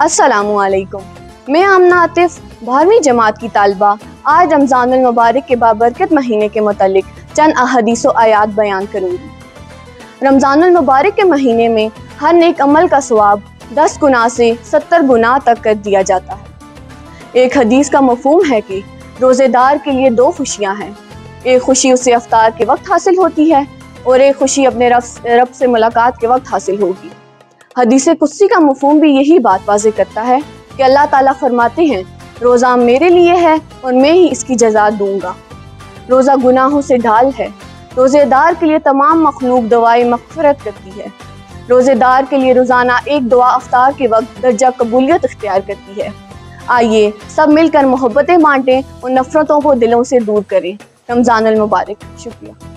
अस्सलामुअलैकुम, मैं आमना आतिफ, 12वीं जमात की तालबा। आज रमज़ान उल मुबारक के बाबरकत महीने के मतलब चंद अहादीस व आयात बयान करूँगी। रमज़ान उल मुबारक के महीने में हर नेक अमल का सवाब 10 गुना से 70 गुना तक कर दिया जाता है। एक हदीस का मफहूम है कि रोज़ेदार के लिए दो खुशियाँ हैं, एक खुशी उसे अफ्तार के वक्त हासिल होती है और एक खुशी अपने रब से मुलाकात के वक्त हासिल होगी। हदीस कुद्सी का मफहूम भी यही बात वाज़े करता है कि अल्लाह ताला फरमाते हैं, रोज़ा मेरे लिए है और मैं ही इसकी जज़ा दूंगा। रोज़ा गुनाहों से ढाल है। रोज़ेदार के लिए तमाम मखलूक दुआएं मगफरत करती है। रोज़ेदार के लिए रोज़ाना एक दुआ अफ्तार के वक्त दर्जा कबूलियत इख्तियार करती है। आइए सब मिलकर मोहब्बतें बांटें और नफरतों को दिलों से दूर करें। रमज़ान मुबारक। शुक्रिया।